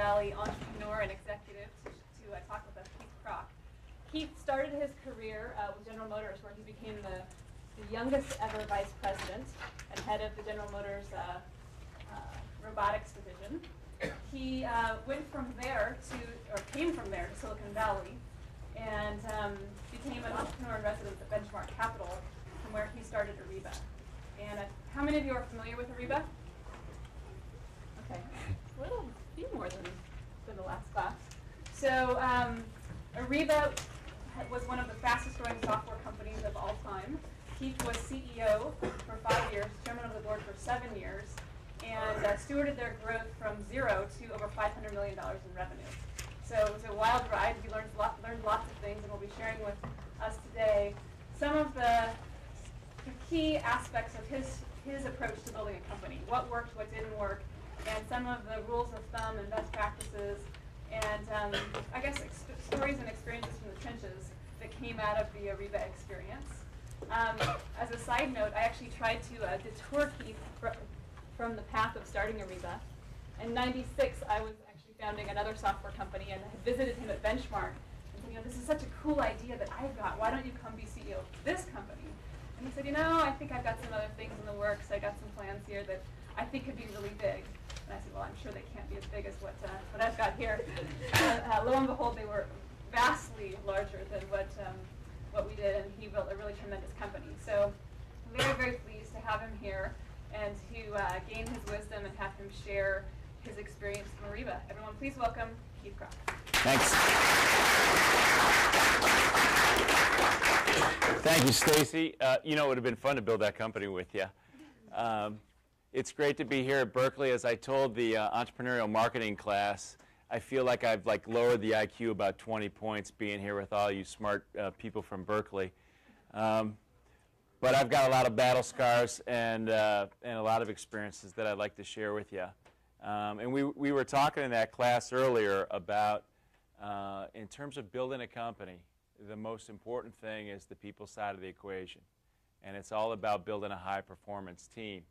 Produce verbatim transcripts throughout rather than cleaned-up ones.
Valley entrepreneur and executive to, to uh, talk with us, Keith Krach. Keith started his career uh, with General Motors, where he became the, the youngest ever vice president and head of the General Motors uh, uh, robotics division. He uh, went from there to, or came from there to Silicon Valley, and um, became an entrepreneur in residence at Benchmark Capital, from where he started Ariba. And uh, how many of you are familiar with Ariba? Okay, a little few more than, than the last class. So um, Ariba was one of the fastest growing software companies of all time. Keith was C E O for five years, chairman of the board for seven years, and uh, stewarded their growth from zero to over five hundred million dollars in revenue. So it was a wild ride. He learned, lot, learned lots of things, and will be sharing with us today some of the, the key aspects of his, his approach to building a company, what worked, what didn't work, and some of the rules of thumb and best practices, and um, I guess stories and experiences from the trenches that came out of the Ariba experience. Um, as a side note, I actually tried to uh, detour Keith from the path of starting Ariba. In ninety-six, I was actually founding another software company and had visited him at Benchmark. And said, you know, this is such a cool idea that I've got. Why don't you come be C E O of this company? And he said, you know, I think I've got some other things in the works. I got some plans here that I think could be really big. And I said, well, I'm sure they can't be as big as what, uh, what I've got here. uh, uh, lo and behold, they were vastly larger than what, um, what we did, and he built a really tremendous company. So I'm very, very pleased to have him here and to uh, gain his wisdom and have him share his experience from Ariba. Everyone, please welcome Keith Krach. Thanks. Thank you, Stacy. Uh, you know, it would have been fun to build that company with you. Um, It's great to be here at Berkeley. As I told the uh, entrepreneurial marketing class, I feel like I've like lowered the I Q about twenty points being here with all you smart uh, people from Berkeley. Um, but I've got a lot of battle scars and uh, and a lot of experiences that I'd like to share with you. Um, and we we were talking in that class earlier about uh, in terms of building a company, the most important thing is the people side of the equation, and it's all about building a high performance team.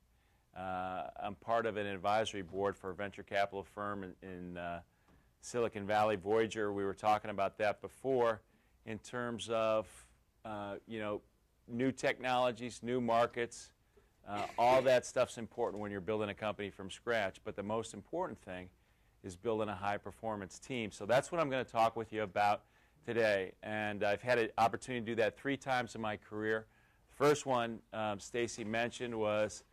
Uh, I'm part of an advisory board for a venture capital firm in, in uh, Silicon Valley, Voyager. We were talking about that before in terms of, uh, you know, new technologies, new markets. Uh, all that stuff's important when you're building a company from scratch. But the most important thing is building a high-performance team. So that's what I'm going to talk with you about today. And I've had an opportunity to do that three times in my career. First one um, Stacy mentioned was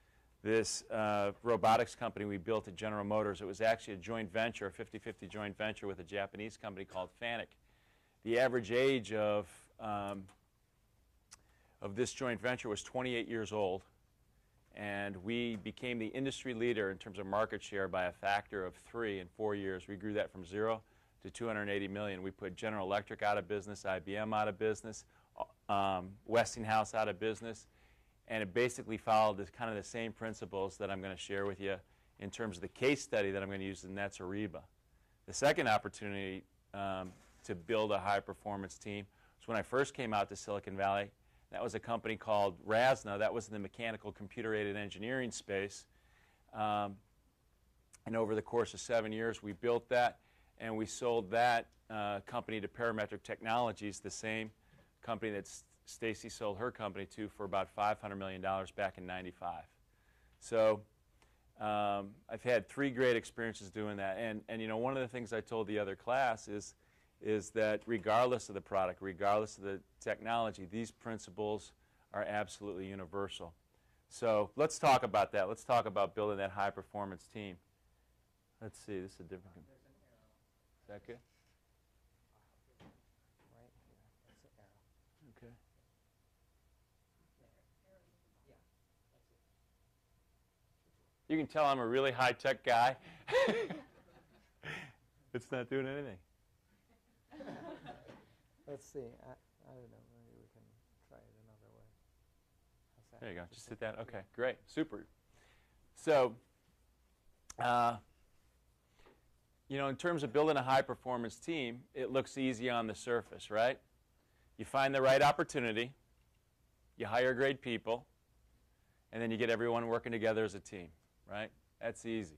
this uh, robotics company we built at General Motors. It was actually a joint venture, a fifty fifty joint venture with a Japanese company called Fanuc. The average age of, um, of this joint venture was twenty-eight years old, and we became the industry leader in terms of market share by a factor of three in four years. We grew that from zero to two hundred eighty million. We put General Electric out of business, I B M out of business, um, Westinghouse out of business. And it basically followed this, kind of the same principles that I'm going to share with you in terms of the case study that I'm going to use, and that's Ariba. The second opportunity um, to build a high-performance team was when I first came out to Silicon Valley. That was a company called Rasna. That was in the mechanical computer-aided engineering space. Um, and over the course of seven years, we built that, and we sold that uh, company to Parametric Technologies, the same company that's Stacy sold her company to for about five hundred million dollars back in ninety-five. So um, I've had three great experiences doing that. And, and you know, one of the things I told the other class is, is that regardless of the product, regardless of the technology, these principles are absolutely universal. So let's talk about that. Let's talk about building that high-performance team. Let's see. This is a different one. Is that good? You can tell I'm a really high-tech guy. It's not doing anything. Let's see. I, I don't know. Maybe we can try it another way. How's that? There you go. Just hit that. Okay, great. Super. So, uh, you know, in terms of building a high-performance team, it looks easy on the surface, right? You find the right opportunity. You hire great people. And then you get everyone working together as a team. Right? That's easy.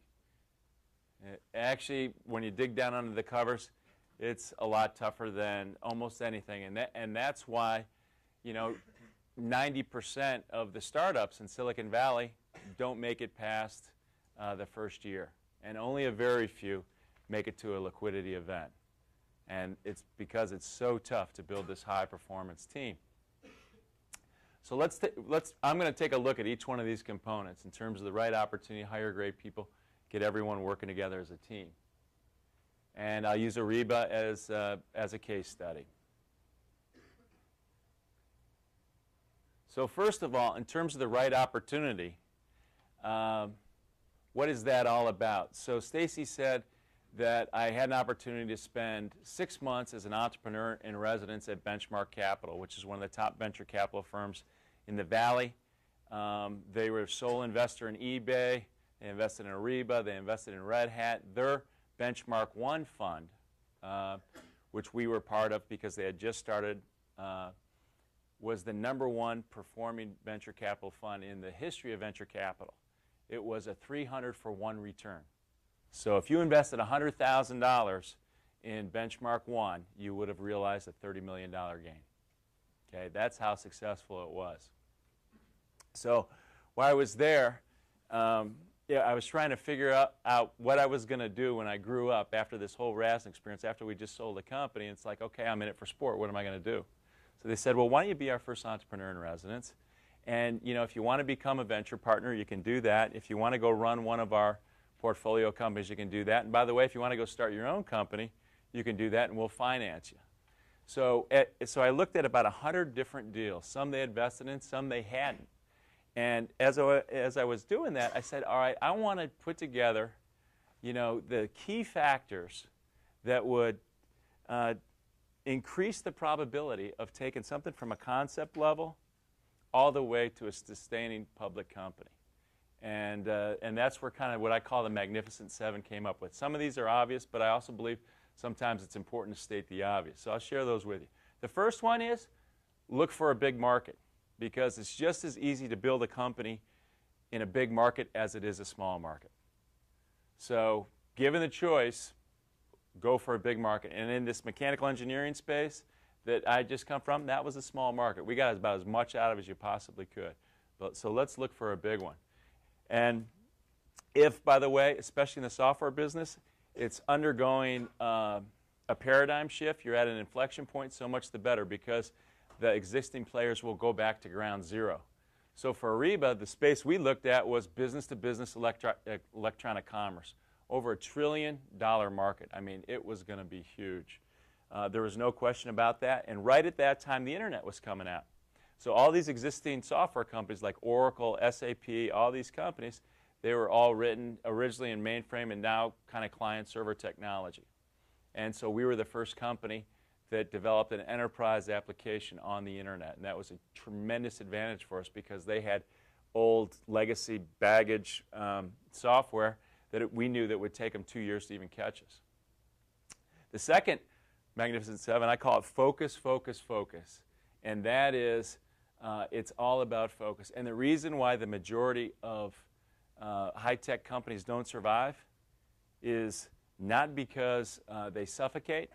It actually, when you dig down under the covers, it's a lot tougher than almost anything. And, that, and that's why, you know, ninety percent of the startups in Silicon Valley don't make it past uh, the first year. And only a very few make it to a liquidity event. And it's because it's so tough to build this high-performance team. So let's, let's, I'm going to take a look at each one of these components in terms of the right opportunity, hire great people, get everyone working together as a team. And I'll use Ariba as, uh, as a case study. So first of all, in terms of the right opportunity, um, what is that all about? So Stacy said that I had an opportunity to spend six months as an entrepreneur in residence at Benchmark Capital, which is one of the top venture capital firms in the Valley. Um, they were a sole investor in eBay. They invested in Ariba. They invested in Red Hat. Their Benchmark One fund, uh, which we were part of because they had just started, uh, was the number one performing venture capital fund in the history of venture capital. It was a three hundred for one return. So if you invested one hundred thousand dollars in Benchmark One, you would have realized a thirty million dollar gain. Okay, that's how successful it was. So while I was there, um, yeah, I was trying to figure out, out what I was going to do when I grew up after this whole Rasna experience, after we just sold the company. It's like, okay, I'm in it for sport. What am I going to do? So they said, well, why don't you be our first entrepreneur in residence? And, you know, if you want to become a venture partner, you can do that. If you want to go run one of our portfolio companies, you can do that. And by the way, if you want to go start your own company, you can do that and we'll finance you. So, at, so I looked at about one hundred different deals. Some they invested in, some they hadn't. And as I, as I was doing that, I said, all right, I want to put together, you know, the key factors that would uh, increase the probability of taking something from a concept level all the way to a sustaining public company. And, uh, and that's where kind of what I call the Magnificent Seven came up with. Some of these are obvious, but I also believe sometimes it's important to state the obvious. So I'll share those with you. The first one is look for a big market, because it's just as easy to build a company in a big market as it is a small market. So given the choice, go for a big market. And in this mechanical engineering space that I just come from, that was a small market. We got about as much out of it as you possibly could. But, so let's look for a big one. And if, by the way, especially in the software business, it's undergoing uh, a paradigm shift, you're at an inflection point, so much the better, because the existing players will go back to ground zero. So for Ariba, the space we looked at was business-to-business electro electronic commerce, over a trillion dollar market. I mean, it was going to be huge. Uh, there was no question about that. And right at that time, the Internet was coming out. So all these existing software companies like Oracle, S A P, all these companies, they were all written originally in mainframe and now kind of client-server technology. And so we were the first company that developed an enterprise application on the Internet. And that was a tremendous advantage for us because they had old legacy baggage um, software that it, we knew that would take them two years to even catch us. The second Magnificent Seven, I call it focus, focus, focus. And that is, uh, it's all about focus. And the reason why the majority of uh, high-tech companies don't survive is not because uh, they suffocate,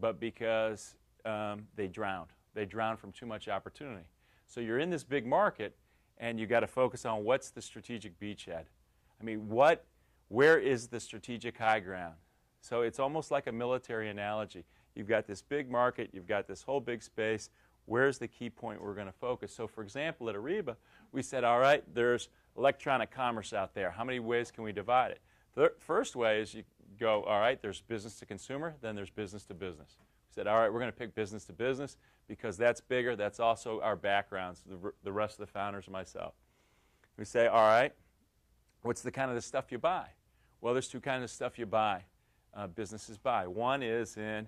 but because um, they drowned. They drowned from too much opportunity. So you're in this big market, and you've got to focus on what's the strategic beachhead. I mean, what, where is the strategic high ground? So it's almost like a military analogy. You've got this big market. You've got this whole big space. Where's the key point we're going to focus? So, for example, at Ariba, we said, all right, there's electronic commerce out there. How many ways can we divide it? The first way is you go, all right, there's business to consumer, then there's business to business. We said, all right, we're going to pick business to business because that's bigger. That's also our backgrounds, the, the rest of the founders and myself. We say, all right, what's the kind of the stuff you buy? Well, there's two kinds of stuff you buy, uh, businesses buy. One is in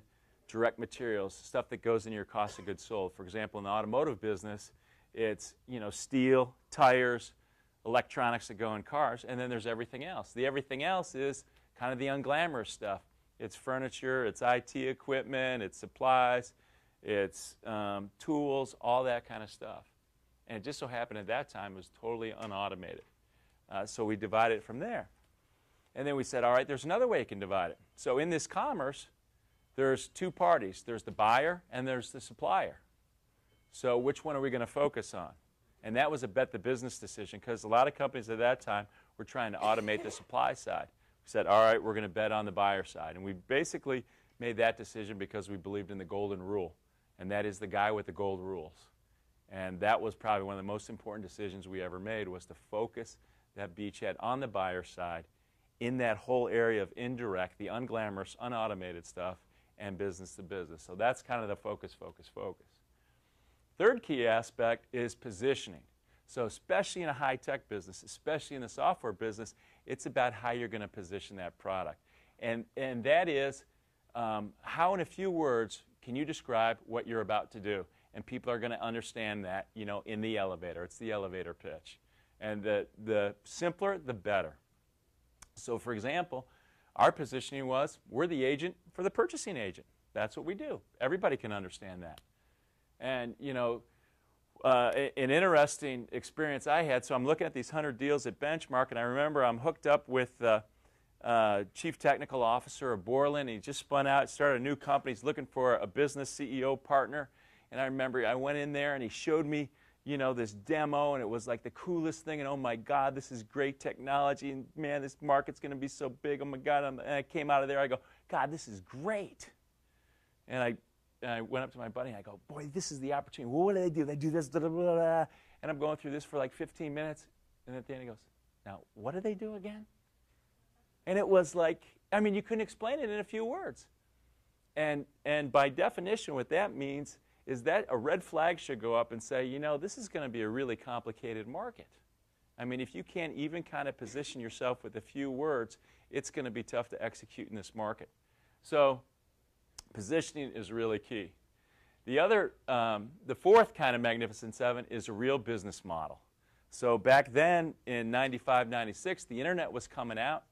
direct materials, stuff that goes in your cost of goods sold. For example, in the automotive business, it's, you know, steel, tires, electronics that go in cars, and then there's everything else. The everything else is kind of the unglamorous stuff. It's furniture, it's I T equipment, it's supplies, it's um, tools, all that kind of stuff. And it just so happened at that time it was totally unautomated. Uh, so we divided it from there. And then we said, all right, there's another way you can divide it. So in this commerce, there's two parties. There's the buyer and there's the supplier. So which one are we going to focus on? And that was a bet the business decision, because a lot of companies at that time were trying to automate the supply side. We said, all right, we're going to bet on the buyer side. And we basically made that decision because we believed in the golden rule, and that is the guy with the gold rules. And that was probably one of the most important decisions we ever made, was to focus that beachhead on the buyer side in that whole area of indirect, the unglamorous, unautomated stuff, and business to business. So that's kind of the focus, focus, focus. Third key aspect is positioning. So especially in a high-tech business, especially in the software business, it's about how you're going to position that product. And, and that is, um, how in a few words can you describe what you're about to do? And people are going to understand that, you know, in the elevator. It's the elevator pitch. And the, the simpler, the better. So for example, our positioning was, we're the agent for the purchasing agent. That's what we do. Everybody can understand that. And, you know, uh, an interesting experience I had, so I'm looking at these one hundred deals at Benchmark, and I remember I'm hooked up with the uh, uh, chief technical officer of Borland. He just spun out, started a new company. He's looking for a business C E O partner. And I remember I went in there, and he showed me, you know, this demo, and it was like the coolest thing, and oh my God, this is great technology, and man, this market's going to be so big, oh my God. And I came out of there, I go, God, this is great. And I And I went up to my buddy and I go, boy, this is the opportunity. Well, what do they do? They do this, blah, blah, blah. And I'm going through this for like fifteen minutes. And at the end he goes, now, what do they do again? And it was like, I mean, you couldn't explain it in a few words. And, and by definition, what that means is that a red flag should go up and say, you know, this is going to be a really complicated market. I mean, if you can't even kind of position yourself with a few words, it's going to be tough to execute in this market. So positioning is really key. The other, um, the fourth kind of Magnificent Seven is a real business model. So back then in ninety-five, ninety-six, the internet was coming out,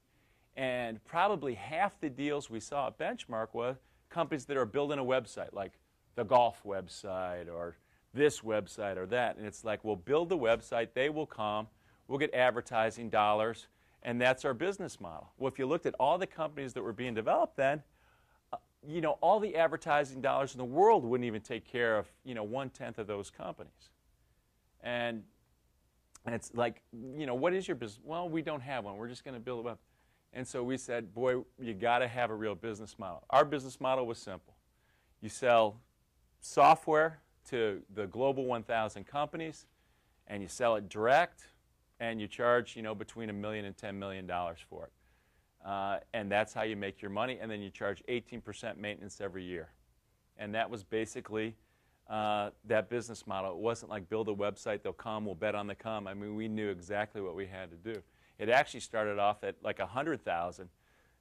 and probably half the deals we saw at Benchmark were companies that are building a website, like the golf website or this website or that. And it's like, we'll build the website, they will come, we'll get advertising dollars, and that's our business model. Well, if you looked at all the companies that were being developed then, you know, all the advertising dollars in the world wouldn't even take care of, you know, one-tenth of those companies. And, and it's like, you know, what is your business? Well, we don't have one. We're just going to build it up. And so we said, boy, you got to have a real business model. Our business model was simple. You sell software to the global one thousand companies, and you sell it direct, and you charge, you know, between a million and ten million dollars for it. Uh, and that's how you make your money, and then you charge eighteen percent maintenance every year. And that was basically uh, that business model. It wasn't like build a website, they'll come, we'll bet on the come. I mean, we knew exactly what we had to do. It actually started off at like one hundred thousand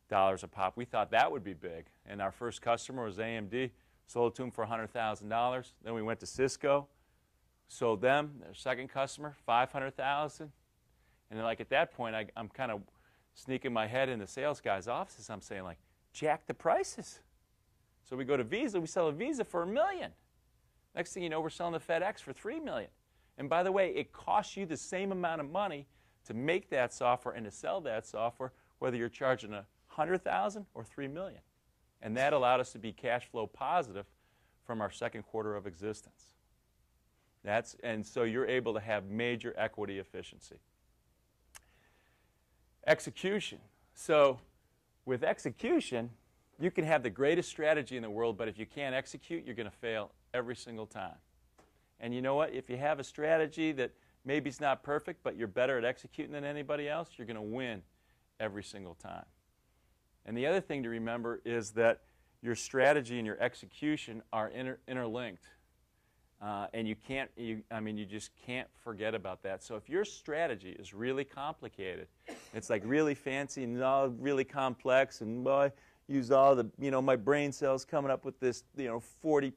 dollars a pop. We thought that would be big. And our first customer was A M D, sold to them for one hundred thousand dollars. Then we went to Cisco, sold them, their second customer, five hundred thousand dollars. And then like at that point, I, I'm kind of sneaking my head in the sales guy's offices, I'm saying like, jack the prices. So we go to Visa, we sell a Visa for a million. Next thing you know, we're selling the FedEx for three million. And by the way, it costs you the same amount of money to make that software and to sell that software, whether you're charging a hundred thousand or three million. And that allowed us to be cash flow positive from our second quarter of existence. That's, and so you're able to have major equity efficiency. Execution. So with execution, you can have the greatest strategy in the world, but if you can't execute, you're going to fail every single time. And you know what? If you have a strategy that maybe is not perfect, but you're better at executing than anybody else, you're going to win every single time. And the other thing to remember is that your strategy and your execution are inter interlinked. Uh, and you can't, you, I mean, you just can't forget about that. So if your strategy is really complicated, it's like really fancy and all really complex, and well, I use all the, you know, my brain cells coming up with this, you know, forty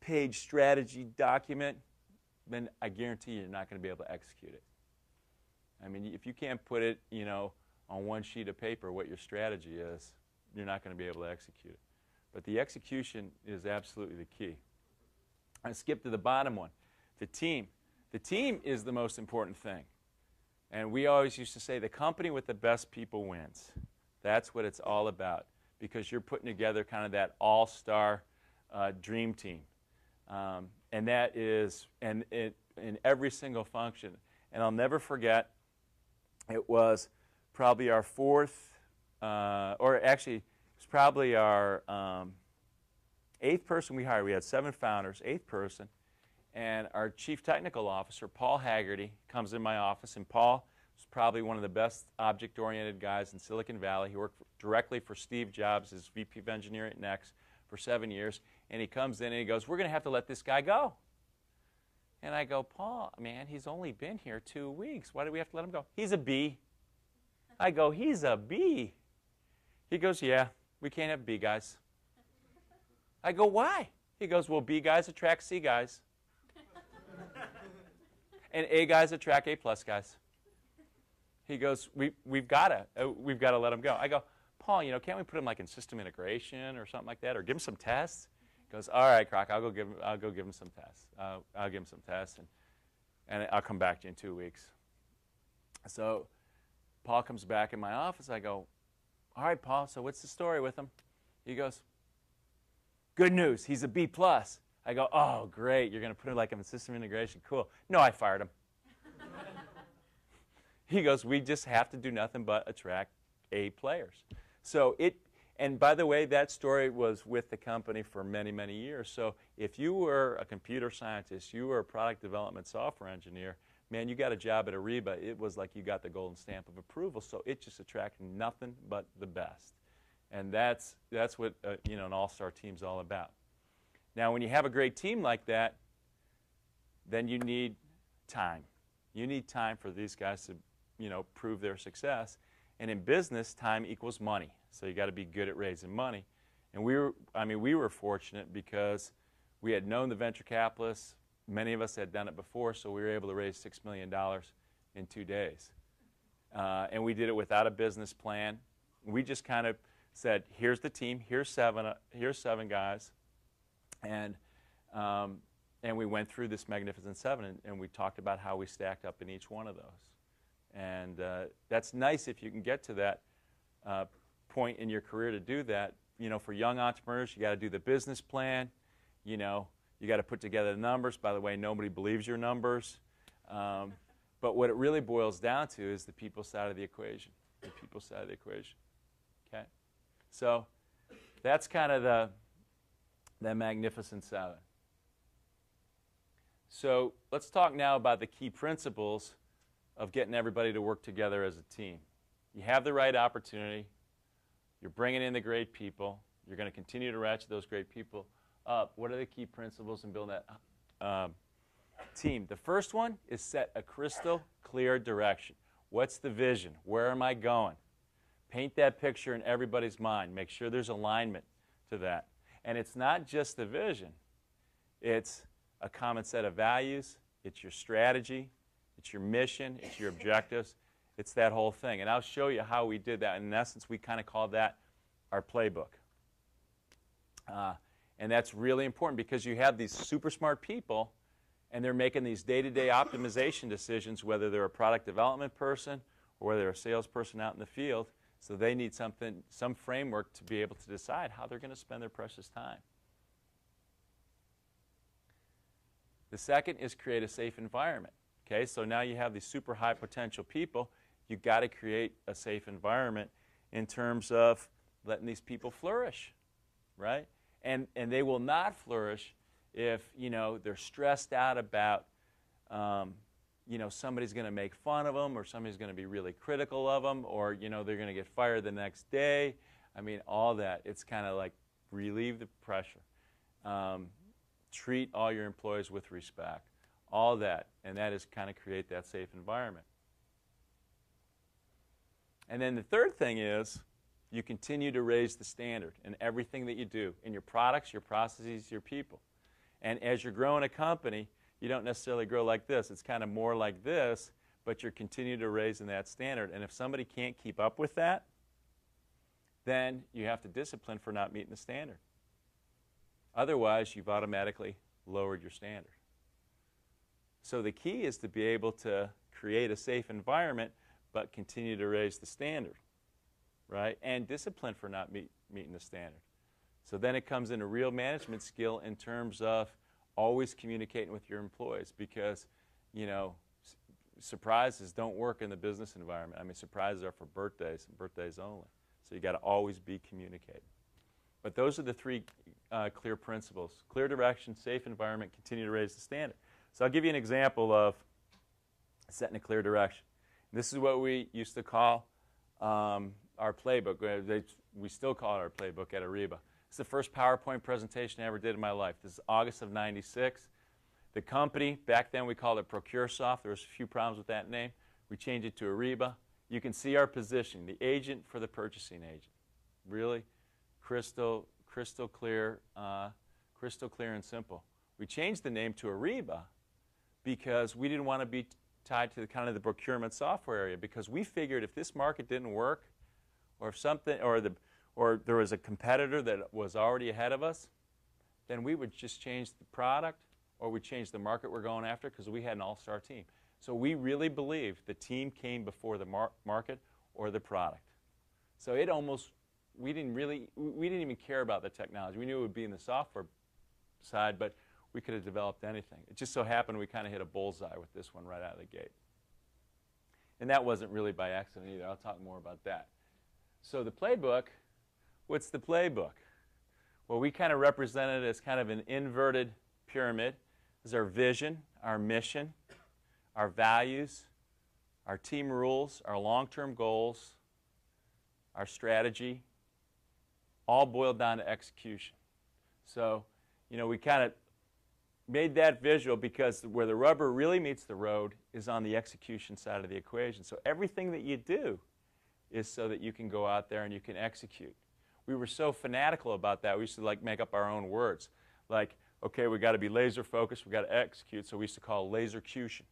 page strategy document, then I guarantee you're not going to be able to execute it. I mean, if you can't put it, you know, on one sheet of paper what your strategy is, you're not going to be able to execute it. But the execution is absolutely the key. I skip to the bottom one, the team. The team is the most important thing. And we always used to say the company with the best people wins. That's what it's all about, because you're putting together kind of that all-star uh, dream team. Um, and that is and it, in every single function. And I'll never forget, it was probably our fourth, uh, or actually, it was probably our um, eighth person we hired. We had seven founders, eighth person. And our chief technical officer, Paul Haggerty, comes in my office. And Paul was probably one of the best object-oriented guys in Silicon Valley. He worked for, directly for Steve Jobs as V P of Engineering at Next for seven years. And he comes in and he goes, we're going to have to let this guy go. And I go, Paul, man, he's only been here two weeks. Why do we have to let him go? He's a B. I go, he's a B. He goes, yeah, we can't have B guys. I go, why? He goes, well, B guys attract C guys. And A guys attract A plus guys. He goes, we, we've got to, we've got to let him go. I go, Paul, you know, can't we put him like in system integration or something like that, or give him some tests? He goes, all right, Krach, I'll go give him, I'll go give him some tests. Uh, I'll give him some tests, and, and I'll come back to you in two weeks. So Paul comes back in my office. I go, all right, Paul, so what's the story with him? He goes, good news, he's a B plus. I go, oh, great, you're going to put him like in system integration, cool. No, I fired him. He goes, we just have to do nothing but attract A players. So it, and by the way, that story was with the company for many, many years. So if you were a computer scientist, you were a product development software engineer, man, you got a job at Ariba, it was like you got the golden stamp of approval. So it just attracted nothing but the best. And that's, that's what uh, you know, an all-star team's all about. Now, when you have a great team like that, then you need time. You need time for these guys to, you know, prove their success. And in business, time equals money. So you got to be good at raising money. And we were, I mean, we were fortunate because we had known the venture capitalists. Many of us had done it before, so we were able to raise six million dollars in two days. Uh, and we did it without a business plan. We just kind of said, here's the team, here's seven, uh, here's seven guys. And, um, and we went through this Magnificent Seven, and, and we talked about how we stacked up in each one of those. And uh, that's nice if you can get to that uh, point in your career to do that. You know, for young entrepreneurs, you got to do the business plan. You know, you got to put together the numbers. By the way, nobody believes your numbers. Um, but what it really boils down to is the people side of the equation. The people side of the equation. Okay? So that's kind of the... that Magnificent Seven. So let's talk now about the key principles of getting everybody to work together as a team. You have the right opportunity. You're bringing in the great people. You're going to continue to ratchet those great people up. What are the key principles in building that um, team? The first one is set a crystal clear direction. What's the vision? Where am I going? Paint that picture in everybody's mind. Make sure there's alignment to that. And it's not just the vision. It's a common set of values. It's your strategy. It's your mission. It's your objectives. It's that whole thing. And I'll show you how we did that. In essence, we kind of call that our playbook. Uh, and that's really important because you have these super smart people, and they're making these day-to-day optimization decisions, whether they're a product development person or whether they're a salesperson out in the field. So they need something, some framework to be able to decide how they're going to spend their precious time. The second is create a safe environment. Okay, so now you have these super high potential people. You've got to create a safe environment in terms of letting these people flourish, right? And, and they will not flourish if, you know, they're stressed out about, um, you know, somebody's going to make fun of them, or somebody's going to be really critical of them, or, you know, they're going to get fired the next day. I mean, all that. It's kind of like relieve the pressure. Um, treat all your employees with respect. All that. And that is kind of create that safe environment. And then the third thing is you continue to raise the standard in everything that you do, in your products, your processes, your people. And as you're growing a company, you don't necessarily grow like this. It's kind of more like this, but you're continuing to raise in that standard. And if somebody can't keep up with that, then you have to discipline for not meeting the standard. Otherwise, you've automatically lowered your standard. So the key is to be able to create a safe environment, but continue to raise the standard, right? And discipline for not meet, meeting the standard. So then it comes into real management skill in terms of always communicating with your employees, because, you know, surprises don't work in the business environment. I mean, surprises are for birthdays and birthdays only. So you got to always be communicating. But those are the three uh, clear principles: clear direction, safe environment, continue to raise the standard. So I'll give you an example of setting a clear direction. This is what we used to call um, our playbook. We still call it our playbook at Ariba. It's the first PowerPoint presentation I ever did in my life. This is August of ninety-six. The company, back then we called it ProcureSoft. There was a few problems with that name. We changed it to Ariba. You can see our position, the agent for the purchasing agent. Really crystal, crystal clear, uh, crystal clear and simple. We changed the name to Ariba because we didn't want to be tied to the kind of the procurement software area, because we figured if this market didn't work, or if something, or the, or there was a competitor that was already ahead of us, then we would just change the product, or we change the market we're going after, because we had an all-star team. So we really believed the team came before the mar market or the product. So it almost, we didn't really, we didn't even care about the technology. We knew it would be in the software side, but we could have developed anything. It just so happened we kind of hit a bullseye with this one right out of the gate. And that wasn't really by accident either. I'll talk more about that. So the playbook, what's the playbook? Well, we kind of represented it as kind of an inverted pyramid. Is our vision, our mission, our values, our team rules, our long-term goals, our strategy, all boiled down to execution. So, you know, we kind of made that visual because where the rubber really meets the road is on the execution side of the equation. So everything that you do is so that you can go out there and you can execute. We were so fanatical about that, we used to like make up our own words. Like, okay, we got to be laser focused, we got to execute, so we used to call lasercution.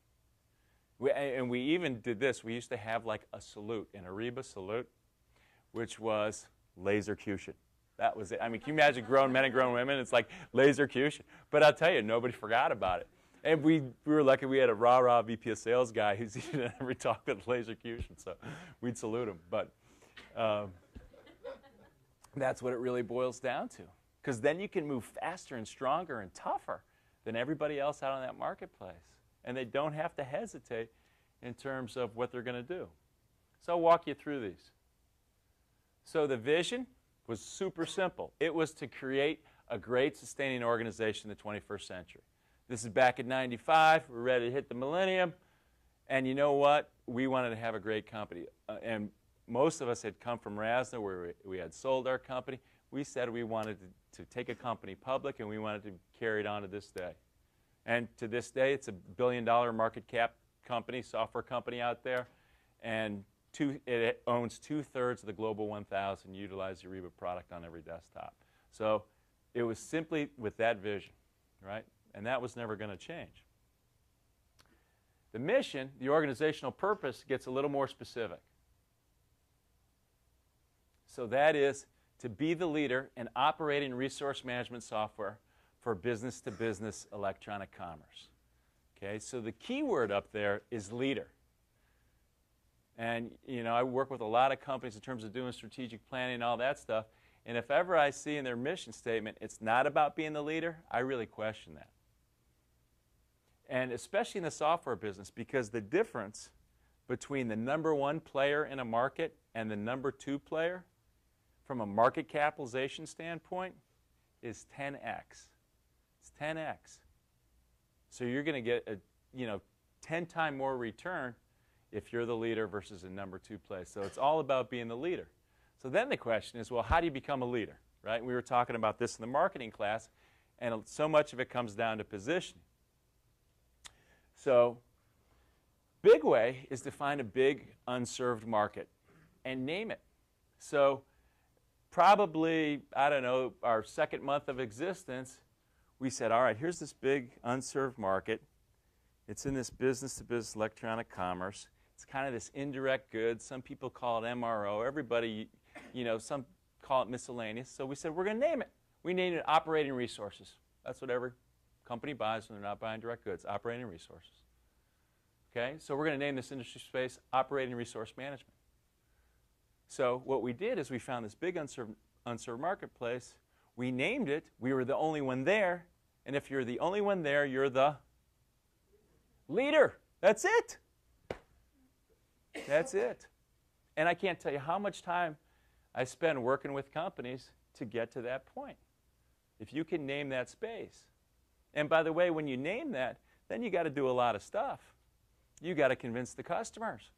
We, and we even did this, we used to have like a salute, an Ariba salute, which was lasercution. That was it. I mean, can you imagine grown men and grown women? It's like lasercution. But I'll tell you, nobody forgot about it. And we, we were lucky we had a rah-rah V P of sales guy who's even never talked about lasercution, so we'd salute him. But um, that's what it really boils down to. Because then you can move faster and stronger and tougher than everybody else out on that marketplace. And they don't have to hesitate in terms of what they're going to do. So I'll walk you through these. So the vision was super simple. It was to create a great sustaining organization in the twenty-first century. This is back in ninety-five. We're ready to hit the millennium. And you know what? We wanted to have a great company. Uh, and most of us had come from Rasna, where we, we had sold our company. We said we wanted to, to take a company public, and we wanted to carry it on to this day. And to this day, it's a billion dollar market cap company, software company out there, and two, it owns two-thirds of the global one thousand, utilize the Ariba product on every desktop. So it was simply with that vision, right? And that was never going to change. The mission, the organizational purpose, gets a little more specific. So that is to be the leader in operating resource management software for business-to-business electronic commerce. Okay, so the key word up there is leader. And, you know, I work with a lot of companies in terms of doing strategic planning and all that stuff, and if ever I see in their mission statement it's not about being the leader, I really question that. And especially in the software business, because the difference between the number one player in a market and the number two player from a market capitalization standpoint is ten X. It's ten X. So you're going to get a, you know, ten times more return if you're the leader versus a number two place. So it's all about being the leader. So then the question is, well, how do you become a leader, right? We were talking about this in the marketing class, and so much of it comes down to positioning. So big way is to find a big unserved market and name it. So probably, I don't know, our second month of existence, we said, all right, here's this big unserved market. It's in this business-to-business electronic commerce. It's kind of this indirect good. Some people call it M R O. Everybody, you know, some call it miscellaneous. So we said, we're going to name it. We named it Operating Resources. That's what every company buys when they're not buying direct goods, operating resources. Okay? So we're going to name this industry space Operating Resource Management. So what we did is we found this big unserved, unserved marketplace. We named it. We were the only one there. And if you're the only one there, you're the leader. That's it. That's it. And I can't tell you how much time I spend working with companies to get to that point. If you can name that space. And by the way, when you name that, then you got to do a lot of stuff. You got to convince the customers.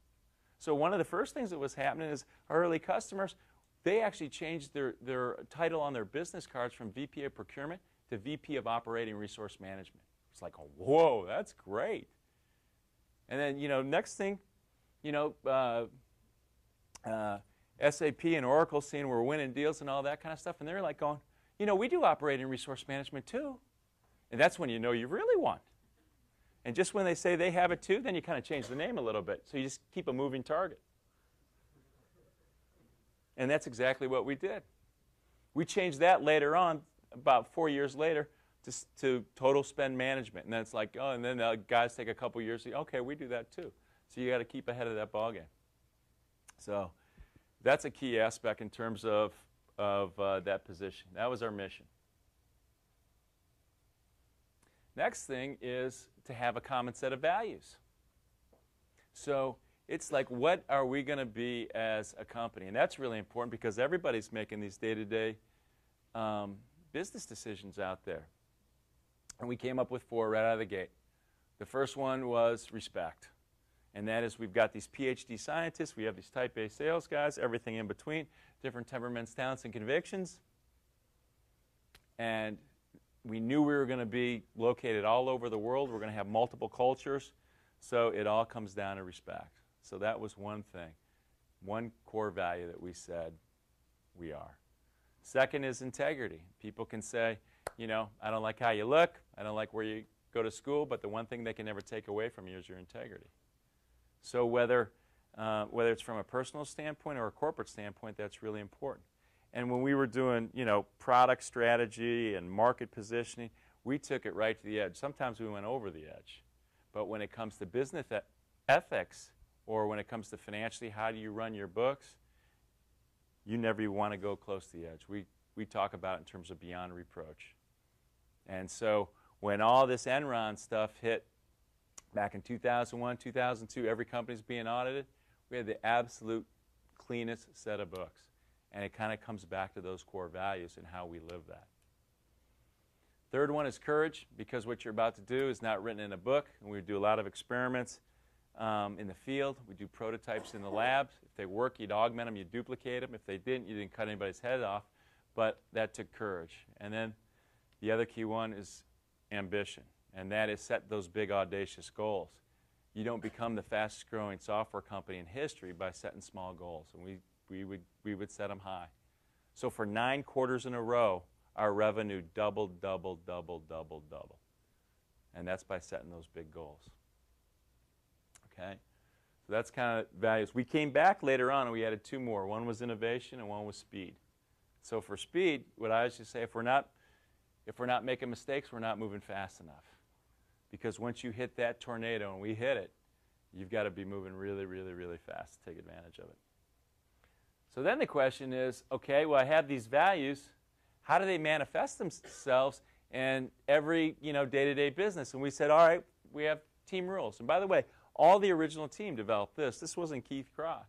So one of the first things that was happening is our early customers, they actually changed their, their title on their business cards from V P of Procurement to V P of Operating Resource Management. It's like, oh, whoa, that's great. And then, you know, next thing, you know, uh, uh, S A P and Oracle seeing we're winning deals and all that kind of stuff, and they're like going, you know, we do operating resource management too. And that's when you know you really want. And just when they say they have it too, then you kind of change the name a little bit. So you just keep a moving target. And that's exactly what we did. We changed that later on, about four years later, to, to total spend management. And then it's like, oh, and then the guys take a couple years to say, okay, we do that too. So you got to keep ahead of that ballgame. So that's a key aspect in terms of, of uh, that position. That was our mission. Next thing is to have a common set of values. So it's like, what are we going to be as a company? And that's really important because everybody's making these day-to-day um, business decisions out there. And we came up with four right out of the gate. The first one was respect. And that is, we've got these PhD scientists, we have these type A sales guys, everything in between, different temperaments, talents, and convictions. And we knew we were going to be located all over the world. We're going to have multiple cultures. So it all comes down to respect. So that was one thing, one core value that we said we are. Second is integrity. People can say, you know, I don't like how you look. I don't like where you go to school. But the one thing they can never take away from you is your integrity. So whether, uh, whether it's from a personal standpoint or a corporate standpoint, that's really important. And when we were doing, you know, product strategy and market positioning, we took it right to the edge. Sometimes we went over the edge. But when it comes to business ethics, or when it comes to financially, how do you run your books, you never want to go close to the edge. We, we talk about it in terms of beyond reproach. And so when all this Enron stuff hit back in two thousand one, two thousand two, every company's being audited, we had the absolute cleanest set of books. And it kind of comes back to those core values and how we live that. Third one is courage, because what you're about to do is not written in a book. And we do a lot of experiments um, in the field. We do prototypes in the labs. If they work, you'd augment them, you'd duplicate them. If they didn't, you didn't cut anybody's head off. But that took courage. And then the other key one is ambition. And that is, set those big, audacious goals. You don't become the fastest growing software company in history by setting small goals. And we We would, we would set them high. So for nine quarters in a row, our revenue doubled, doubled, doubled, doubled, doubled. And that's by setting those big goals. Okay? So that's kind of values. We came back later on and we added two more. One was innovation and one was speed. So for speed, what I should say, if we're not, if we're not making mistakes, we're not moving fast enough. Because once you hit that tornado, and we hit it, you've got to be moving really, really, really fast to take advantage of it. So then the question is, okay, well, I have these values. How do they manifest themselves in every, you know, day-to-day business? And we said, all right, we have team rules. And by the way, all the original team developed this. This wasn't Keith Krach.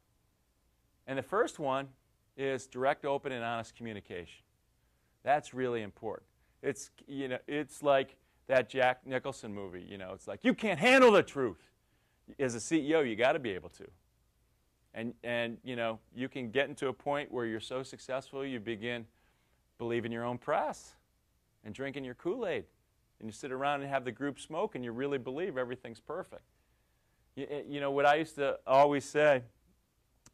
And the first one is direct, open, and honest communication. That's really important. It's, you know, it's like that Jack Nicholson movie. You know, it's like, you can't handle the truth. As a C E O, you got to be able to. And, and, you know, you can get into a point where you're so successful, you begin believing your own press and drinking your Kool-Aid. And you sit around and have the group smoke, and you really believe everything's perfect. You, you know, what I used to always say,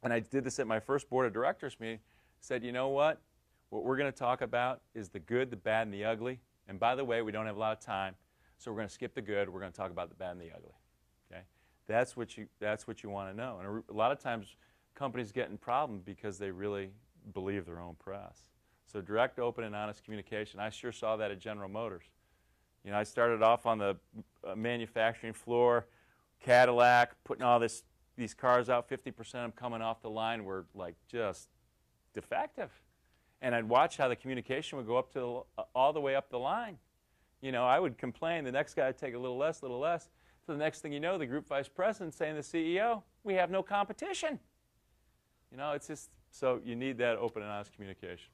and I did this at my first board of directors meeting, said, you know what? What we're going to talk about is the good, the bad, and the ugly. And by the way, we don't have a lot of time, so we're going to skip the good. We're going to talk about the bad and the ugly. That's what you, that's what you want to know. And a lot of times companies get in problem because they really believe their own press. So direct, open, and honest communication. I sure saw that at General Motors. You know, I started off on the manufacturing floor, Cadillac, putting all this, these cars out, fifty percent of them coming off the line were like just defective. And I'd watch how the communication would go up to the, all the way up the line. You know, I would complain. The next guy would take a little less, a little less. So the next thing you know, the group vice president saying to the C E O, we have no competition. You know, it's just, so you need that open and honest communication.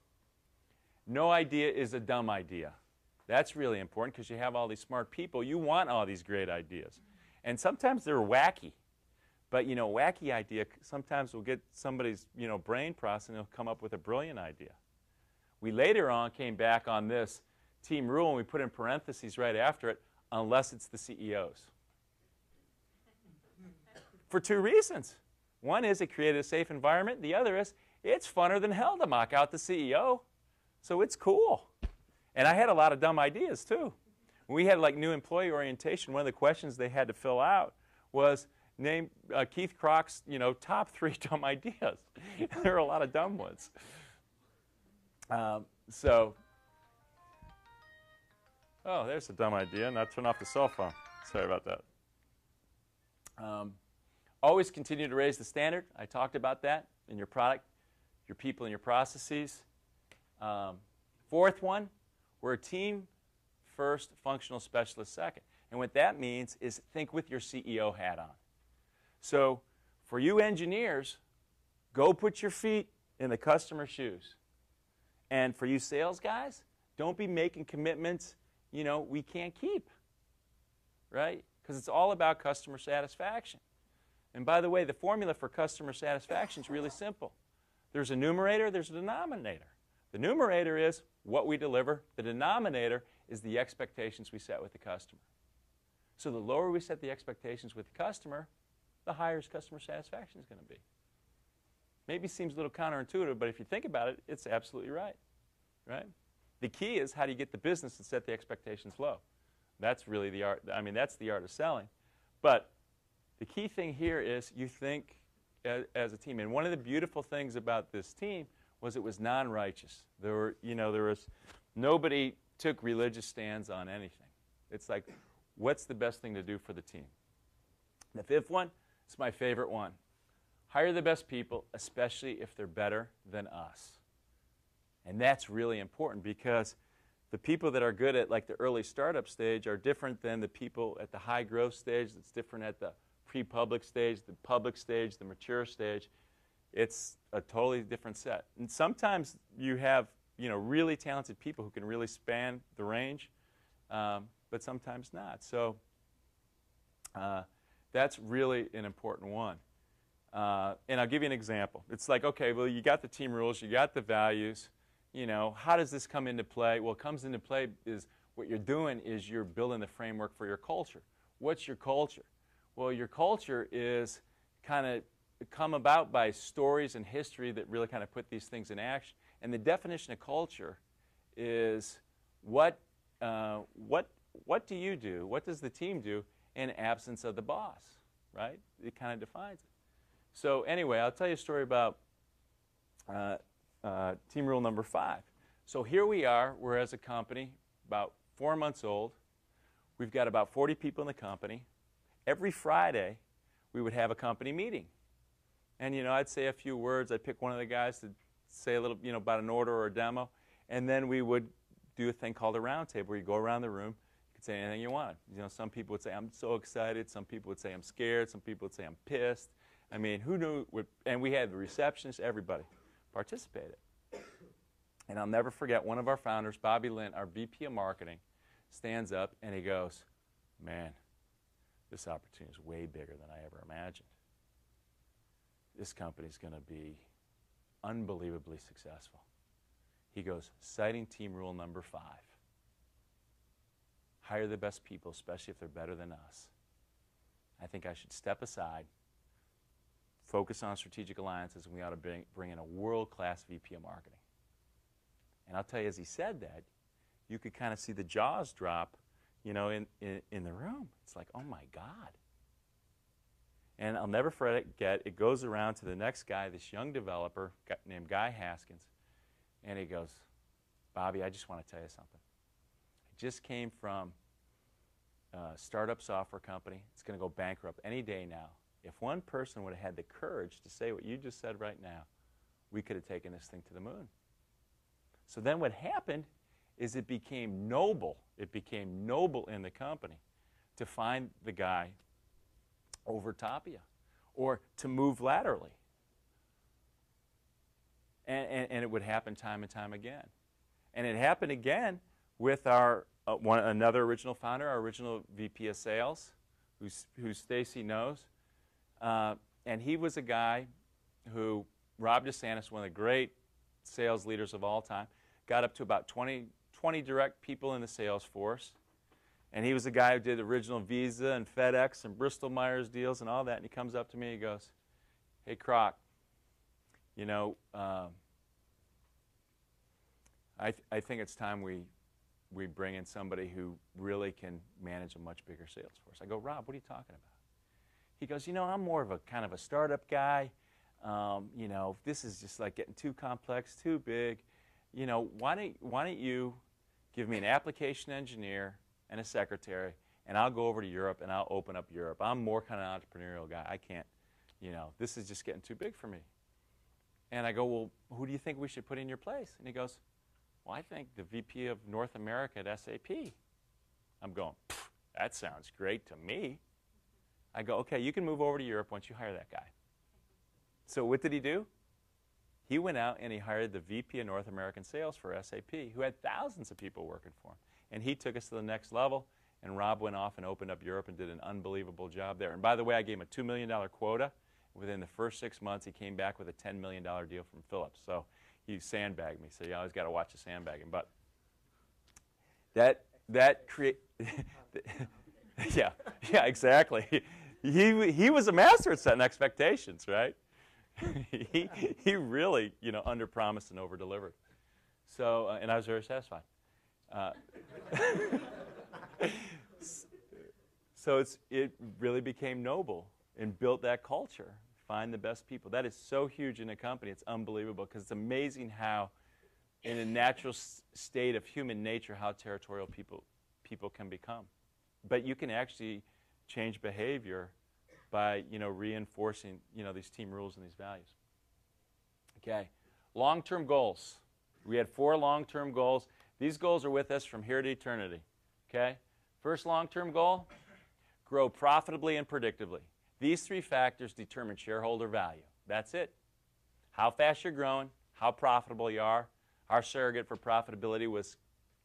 No idea is a dumb idea. That's really important because you have all these smart people. You want all these great ideas. And sometimes they're wacky. But, you know, wacky idea sometimes will get somebody's, you know, brain process and they'll come up with a brilliant idea. We later on came back on this team rule and we put in parentheses right after it, unless it's the C E Os. For two reasons. One is it created a safe environment. The other is it's funner than hell to mock out the C E O. So it's cool. And I had a lot of dumb ideas too. We had like new employee orientation. One of the questions they had to fill out was name uh, Keith Krach's, you know, top three dumb ideas. There were a lot of dumb ones. Um, so, oh, there's a dumb idea. Not turn off the cell phone. Sorry about that. Um, always continue to raise the standard. I talked about that in your product, your people, and your processes. Um, Fourth one, we're a team first, functional specialist second. And what that means is think with your C E O hat on. So for you engineers, go put your feet in the customer's shoes. And for you sales guys, don't be making commitments, you know, we can't keep, right? Because it's all about customer satisfaction. And by the way, the formula for customer satisfaction is really simple. There's a numerator, there's a denominator. The numerator is what we deliver. The denominator is the expectations we set with the customer. So the lower we set the expectations with the customer, the higher customer satisfaction is going to be. Maybe seems a little counterintuitive, but if you think about it, it's absolutely right. Right? The key is how do you get the business and set the expectations low. That's really the art. I mean, that's the art of selling. But the key thing here is you think as, as a team. And one of the beautiful things about this team was it was non-righteous. There were, you know, there was, nobody took religious stands on anything. It's like, what's the best thing to do for the team? The fifth one, it's my favorite one. Hire the best people, especially if they're better than us. And that's really important because the people that are good at like the early startup stage are different than the people at the high growth stage, that's different at the pre-public stage, the public stage, the mature stage. It's a totally different set. And sometimes you have, you know, really talented people who can really span the range, um, but sometimes not. So uh, that's really an important one. Uh, and I'll give you an example. It's like, okay, well, you got the team rules, you got the values. You know, how does this come into play? Well, it comes into play is what you're doing is you're building the framework for your culture. What's your culture? Well, your culture is kind of come about by stories and history that really kind of put these things in action. And the definition of culture is what, uh, what, what do you do, what does the team do in absence of the boss, right? It kind of defines it. So anyway, I'll tell you a story about uh, uh, team rule number five. So here we are, we're as a company, about four months old. We've got about forty people in the company. Every Friday, we would have a company meeting. And, you know, I'd say a few words. I'd pick one of the guys to say a little, you know, about an order or a demo. And then we would do a thing called a round table where you go around the room. You could say anything you want. You know, some people would say, I'm so excited. Some people would say, I'm scared. Some people would say, I'm pissed. I mean, who knew? What, and we had the receptionists. Everybody participated. And I'll never forget one of our founders, Bobby Lint, our V P of marketing, stands up and he goes, man, this opportunity is way bigger than I ever imagined. This company's going to be unbelievably successful. He goes, citing team rule number five. Hire the best people, especially if they're better than us. I think I should step aside, focus on strategic alliances, and we ought to bring, bring in a world-class V P of marketing. And I'll tell you, as he said that, you could kind of see the jaws drop, you know, in, in, in the room. It's like, oh, my God. And I'll never forget, it goes around to the next guy, this young developer named Guy Haskins, and he goes, Bobby, I just want to tell you something. I just came from a startup software company. It's going to go bankrupt any day now. If one person would have had the courage to say what you just said right now, we could have taken this thing to the moon. So then what happened is it became noble. It became noble in the company to find the guy over top of you or to move laterally. And, and, and it would happen time and time again. And it happened again with our uh, one, another original founder, our original V P of sales, who's, who Stacy knows. Uh, and he was a guy who, Rob DeSantis, one of the great sales leaders of all time, got up to about twenty, twenty direct people in the sales force. And he was the guy who did original Visa and FedEx and Bristol-Myers deals and all that. And he comes up to me and he goes, "Hey, Krach, you know, um, I, th I think it's time we, we bring in somebody who really can manage a much bigger sales force." I go, "Rob, what are you talking about?" He goes, "You know, I'm more of a kind of a startup guy. Um, you know, this is just like getting too complex, too big. You know, why don't, why don't you give me an application engineer and a secretary, and I'll go over to Europe and I'll open up Europe. I'm more kind of an entrepreneurial guy. I can't, you know, this is just getting too big for me." And I go, "Well, who do you think we should put in your place?" And he goes, "Well, I think the V P of North America at S A P." I'm going, "That sounds great to me." I go, "Okay, you can move over to Europe once you hire that guy." So what did he do? He went out and he hired the V P of North American Sales for S A P, who had thousands of people working for him. And he took us to the next level, and Rob went off and opened up Europe and did an unbelievable job there. And by the way, I gave him a two million dollar quota. Within the first six months, he came back with a ten million dollar deal from Phillips. So he sandbagged me, so you always got to watch the sandbagging. But that, that create, yeah, yeah, exactly. He, he was a master at setting expectations, right? he, he really, you know, under-promised and over-delivered. So, uh, and I was very satisfied. Uh, so it's, it really became noble and built that culture. Find the best people. That is so huge in a company. It's unbelievable, because it's amazing how, in a natural s state of human nature, how territorial people, people can become. But you can actually change behavior by, you know, reinforcing, you know, these team rules and these values. Okay, long-term goals. We had four long-term goals. These goals are with us from here to eternity. Okay, first long-term goal, grow profitably and predictably. These three factors determine shareholder value. That's it. How fast you're growing, how profitable you are. Our surrogate for profitability was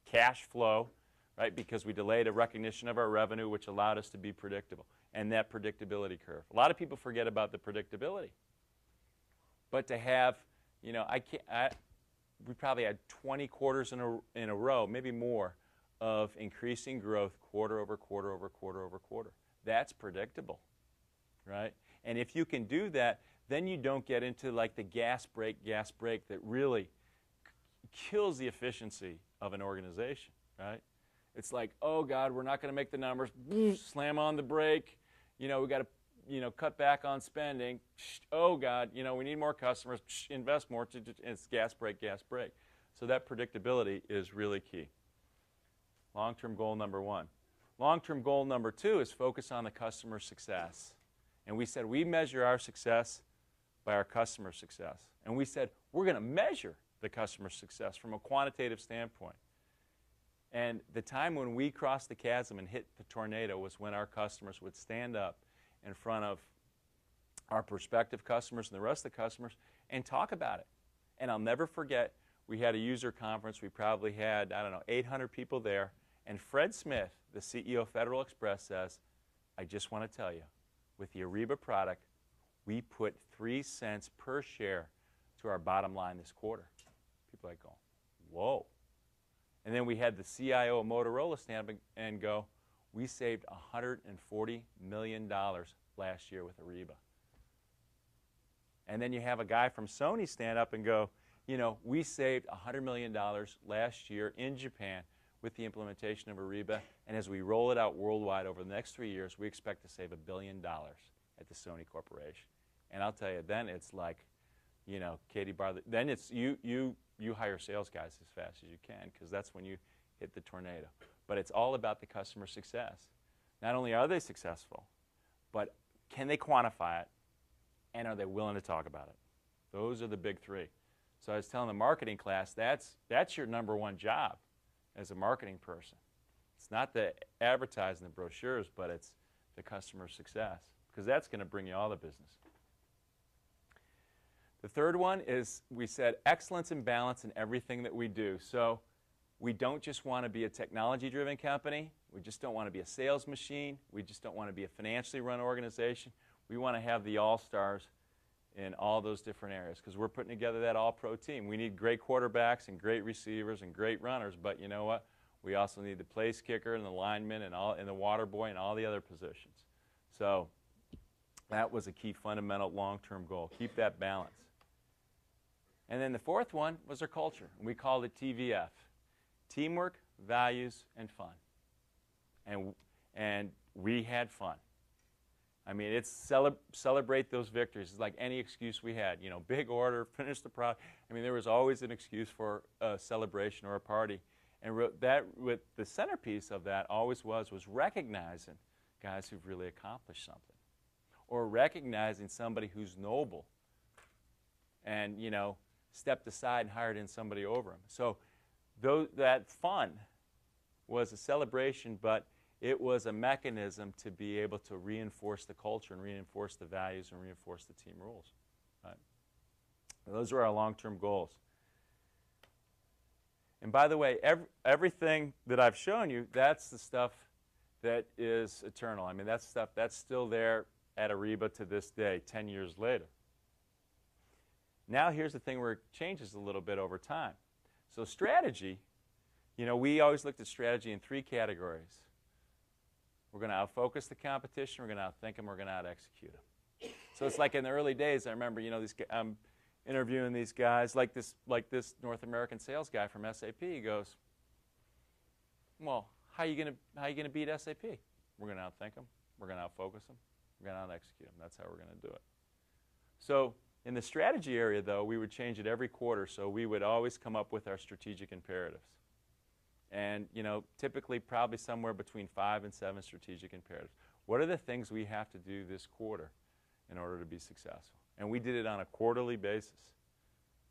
cash flow, right? Because we delayed a recognition of our revenue, which allowed us to be predictable, and that predictability curve. A lot of people forget about the predictability. But to have, you know, I can't, I, we probably had twenty quarters in a, in a row, maybe more, of increasing growth quarter over quarter over quarter over quarter. That's predictable. Right? And if you can do that, then you don't get into like the gas break, gas break that really kills the efficiency of an organization, right? It's like, oh God, we're not going to make the numbers, slam on the brake, you know, we got to, you know, cut back on spending, oh God, you know, we need more customers, invest more, and it's gas break, gas break. So that predictability is really key. Long-term goal number one. Long-term goal number two is focus on the customer success. And we said, we measure our success by our customer success. And we said, we're going to measure the customer success from a quantitative standpoint. And the time when we crossed the chasm and hit the tornado was when our customers would stand up in front of our prospective customers and the rest of the customers and talk about it. And I'll never forget, we had a user conference. We probably had, I don't know, eight hundred people there. And Fred Smith, the C E O of Federal Express, says, "I just want to tell you, with the Ariba product, we put three cents per share to our bottom line this quarter." People are like, "Oh, whoa." And then we had the C I O of Motorola stand up and go, "We saved one hundred forty million dollars last year with Ariba." And then you have a guy from Sony stand up and go, "You know, we saved one hundred million dollars last year in Japan with the implementation of Ariba, and as we roll it out worldwide over the next three years, we expect to save a billion dollars at the Sony Corporation." And I'll tell you, then it's like, you know, Katie Bartlett, then it's you, you, you hire sales guys as fast as you can, because that's when you hit the tornado. But it's all about the customer success. Not only are they successful, but Can they quantify it? And are they willing to talk about it? Those are the big three. So I was telling the marketing class, that's, that's your number one job as a marketing person. It's not the advertising, the brochures, but it's the customer success, because that's going to bring you all the business. The third one is, we said, excellence and balance in everything that we do. So we don't just want to be a technology-driven company. We just don't want to be a sales machine. We just don't want to be a financially run organization. We want to have the all-stars in all those different areas, because we're putting together that all-pro team. We need great quarterbacks and great receivers and great runners, but you know what? We also need the place kicker and the lineman and, all, and the water boy and all the other positions. So that was a key fundamental long-term goal. Keep that balance. And then the fourth one was our culture, and we called it T V F. Teamwork, values, and fun. And, and we had fun. I mean, it's cele celebrate those victories. It's like any excuse we had. You know, big order, finish the product. I mean, there was always an excuse for a celebration or a party. And that, with the centerpiece of that always was, was recognizing guys who've really accomplished something, or recognizing somebody who's noble and, you know, stepped aside and hired in somebody over him. So those, that fun was a celebration, but it was a mechanism to be able to reinforce the culture and reinforce the values and reinforce the team rules. Right? Those are our long-term goals. And by the way, every, everything that I've shown you, that's the stuff that is eternal. I mean, that's stuff that's still there at Ariba to this day, ten years later. Now here's the thing where it changes a little bit over time. So strategy, you know, we always looked at strategy in three categories. We're going to outfocus the competition, we're going to outthink them, we're going to out-execute them. So it's like in the early days, I remember, you know, these, I'm interviewing these guys, like this, like this North American sales guy from S A P. He goes, well, how are you going to, how you going to beat S A P? We're going to outthink them, we're going to outfocus them, we're going to out-execute them. That's how we're going to do it. So in the strategy area, though, we would change it every quarter, so we would always come up with our strategic imperatives. And, you know, typically probably somewhere between five and seven strategic imperatives. What are the things we have to do this quarter in order to be successful? And we did it on a quarterly basis.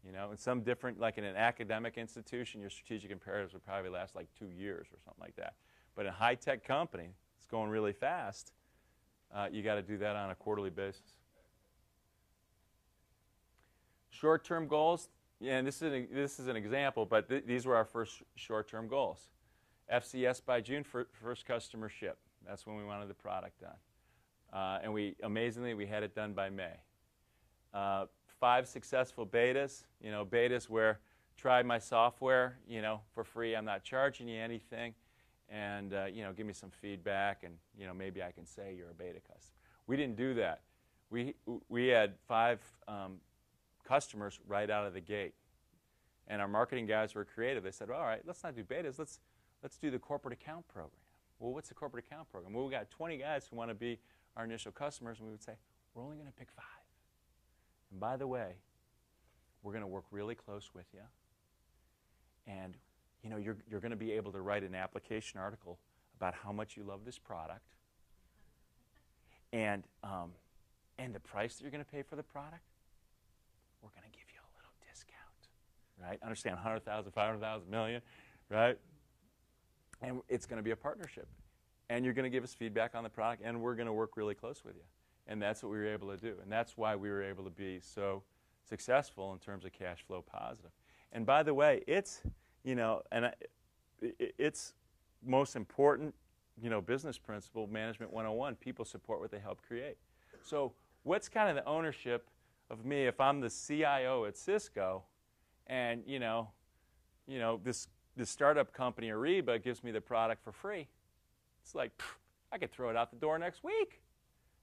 You know, in some different, like in an academic institution, your strategic imperatives would probably last like two years or something like that. But in a high-tech company, it's going really fast, uh, you got to do that on a quarterly basis. Short-term goals. Yeah, and this is an, this is an example, but th these were our first short-term goals. F C S by June, fir first customer ship. That's when we wanted the product done. Uh, and we, amazingly, we had it done by May. Uh, five successful betas, you know, betas where try my software, you know, for free. I'm not charging you anything. And, uh, you know, give me some feedback and, you know, maybe I can say you're a beta customer. We didn't do that. We, we had five um, customers right out of the gate. And our marketing guys were creative. They said, all right, let's not do betas. Let's, let's do the corporate account program. Well, what's the corporate account program? Well, we got twenty guys who want to be our initial customers, and we would say, we're only going to pick five. And by the way, we're going to work really close with you. And, you know, you're, you're going to be able to write an application article about how much you love this product and, um, and the price that you're going to pay for the product. We're going to give you a little discount, right? Understand, one hundred thousand, five hundred thousand, million, right? And it's going to be a partnership. And you're going to give us feedback on the product, and we're going to work really close with you. And that's what we were able to do. And that's why we were able to be so successful in terms of cash flow positive. And by the way, it's, you know, and I, it's most important, you know, business principle, management one oh one, people support what they help create. So what's kind of the ownership of me if I'm the C I O at Cisco, and you know, you know this this startup company Ariba gives me the product for free? It's like pff, I could throw it out the door next week.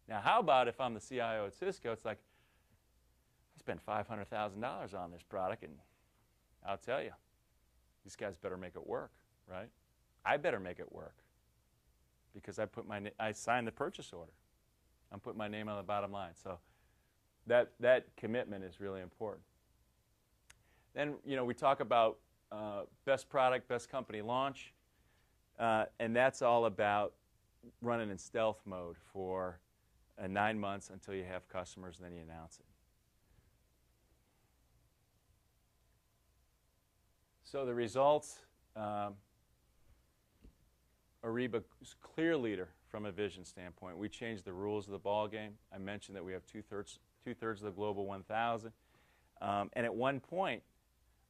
Now, how about if I'm the C I O at Cisco? It's like I spent five hundred thousand dollars on this product, and I'll tell you, these guys better make it work, right? I better make it work because I put my I signed the purchase order. I'm putting my name on the bottom line, so. That, that commitment is really important. Then, you know, we talk about uh, best product, best company launch, uh, and that's all about running in stealth mode for uh, nine months until you have customers, and then you announce it. So the results, um, Ariba is clear leader from a vision standpoint. We changed the rules of the ball game. I mentioned that we have two-thirds two-thirds of the global one thousand. Um, and at one point,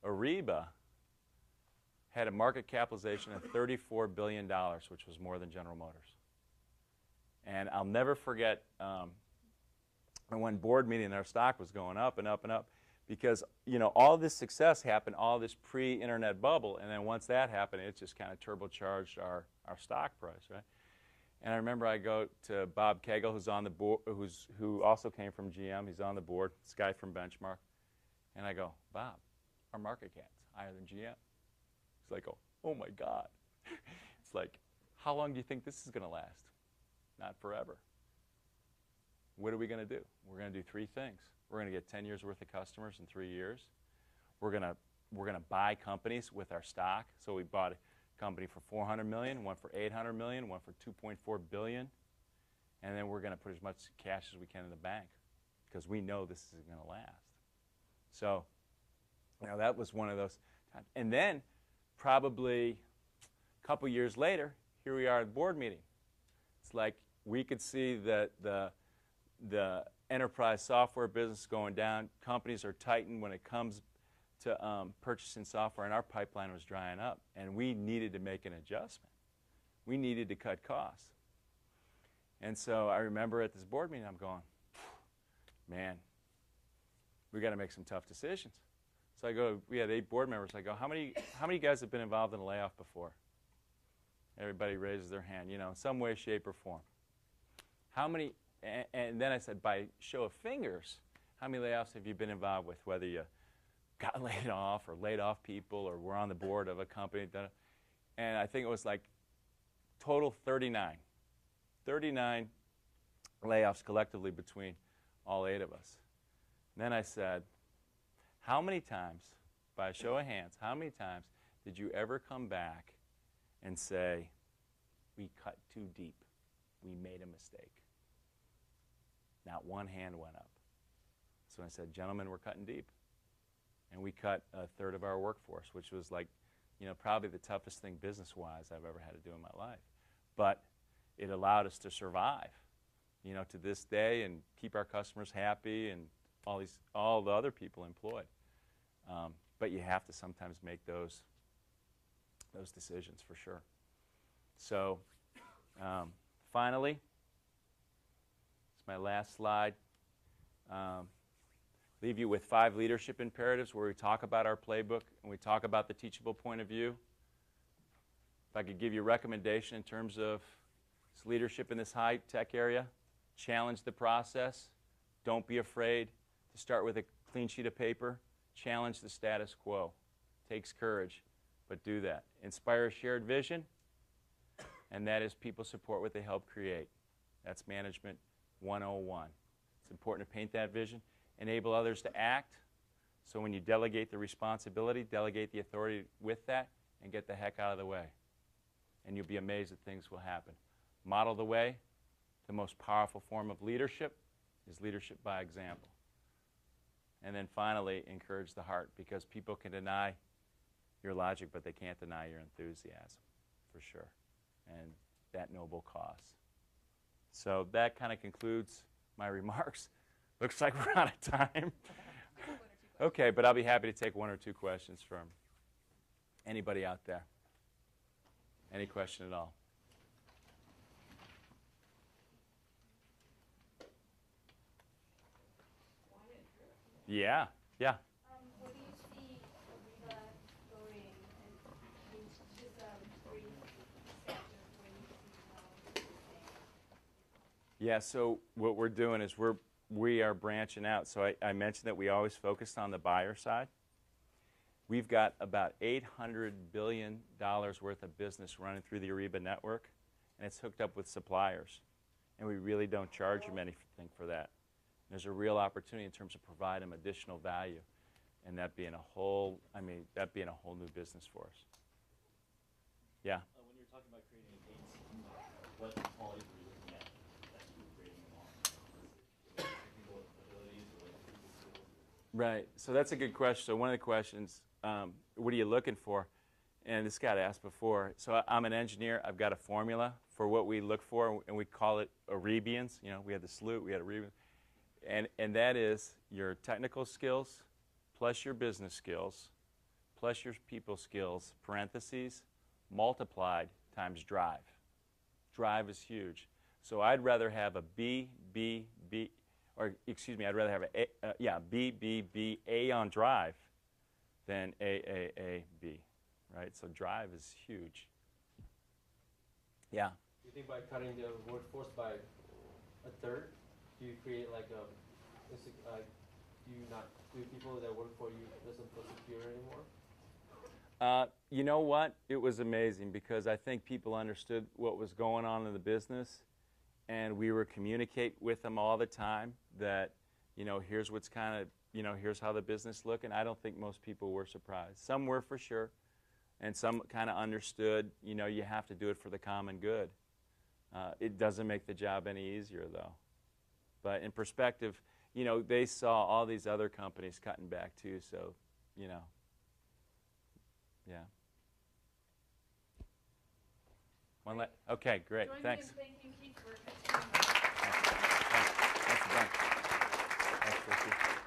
Ariba had a market capitalization of thirty-four billion dollars, which was more than General Motors. And I'll never forget um, one board meeting, our stock was going up and up and up. Because, you know, all this success happened, all this pre-internet bubble, and then once that happened, it just kind of turbocharged our, our stock price, right? And I remember I go to Bob Kegel, who's on the board, who's, who also came from G M. He's on the board, this guy from Benchmark. And I go, Bob, our market cap's higher than G M. He's like, oh, oh my God. It's like, how long do you think this is going to last? Not forever. What are we going to do? We're going to do three things. We're going to get ten years worth of customers in three years. We're going to we're going to buy companies with our stock. So we bought a company for four hundred million dollars, one for eight hundred million dollars, one for two point four billion dollars, and then we're going to put as much cash as we can in the bank because we know this isn't going to last. So, you know, that was one of those times. And then, probably a couple years later, here we are at a board meeting. It's like we could see that the the enterprise software business going down. Companies are tightened when it comes to um, purchasing software, and our pipeline was drying up, and we needed to make an adjustment. We needed to cut costs. And so I remember at this board meeting, I'm going, man, we got to make some tough decisions. So I go, we had eight board members. I go, how many, how many guys have been involved in a layoff before? Everybody raises their hand, you know, in some way, shape, or form. How many? And, and then I said, by show of fingers, how many layoffs have you been involved with, whether you got laid off or laid off people or were on the board of a company? And I think it was like total thirty-nine. thirty-nine layoffs collectively between all eight of us. And then I said, how many times, by a show of hands, how many times did you ever come back and say, we cut too deep, we made a mistake? Not one hand went up. So I said, gentlemen, we're cutting deep. And we cut a third of our workforce, which was like, you know, probably the toughest thing business-wise I've ever had to do in my life. But it allowed us to survive, you know, to this day and keep our customers happy and all, these, all the other people employed. Um, but you have to sometimes make those, those decisions for sure. So um, finally, my last slide, um, leave you with five leadership imperatives where we talk about our playbook and we talk about the teachable point of view. If I could give you a recommendation in terms of leadership in this high-tech area, challenge the process. Don't be afraid to start with a clean sheet of paper. Challenge the status quo. Takes courage, but do that. Inspire a shared vision, and that is people support what they help create. That's management one oh one. It's important to paint that vision. Enable others to act. So when you delegate the responsibility, delegate the authority with that and get the heck out of the way. And you'll be amazed that things will happen. Model the way. The most powerful form of leadership is leadership by example. And then finally, encourage the heart, because people can deny your logic, but they can't deny your enthusiasm, for sure, and that noble cause. So that kind of concludes my remarks. Looks like we're out of time. Okay, but I'll be happy to take one or two questions from anybody out there. Any question at all? Yeah, yeah. Yeah, so what we're doing is we're, we are branching out. So I, I mentioned that we always focused on the buyer side. We've got about eight hundred billion dollars worth of business running through the Ariba network, and it's hooked up with suppliers. And we really don't charge them anything for that. And there's a real opportunity in terms of providing them additional value, and that being a whole, I mean, that being a whole new business for us. Yeah? Uh, when you're talking about creating a date, what quality? Right. So that's a good question. So one of the questions, um, what are you looking for? And this got asked before. So I'm an engineer. I've got a formula for what we look for, and we call it Arabians. You know, we had the salute, we had Arabians. And, and that is your technical skills plus your business skills plus your people skills, parentheses, multiplied times drive. Drive is huge. So I'd rather have a B, B, B, or excuse me, I'd rather have a, a uh, yeah, B, B, B, A on drive than A, A, A, B. Right, so drive is huge. Yeah. You think by cutting the workforce by a third, do you create like a, uh, do you not do people that work for you doesn't feel secure anymore? Uh, you know what? It was amazing because I think people understood what was going on in the business, and we were communicate with them all the time that, you know, here's what's kind of, you know, here's how the business look, and I don't think most people were surprised. Some were for sure. And some kind of understood, you know, you have to do it for the common good. Uh, it doesn't make the job any easier, though. But in perspective, you know, they saw all these other companies cutting back, too. So, you know, yeah. One last. Okay, great. Join Thanks. Me in thanking Keith for his time. Thanks. Thanks. Thanks. Thanks. Thanks. Thanks. Thanks.